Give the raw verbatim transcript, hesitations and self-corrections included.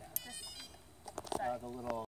yeah. Just, uh, the little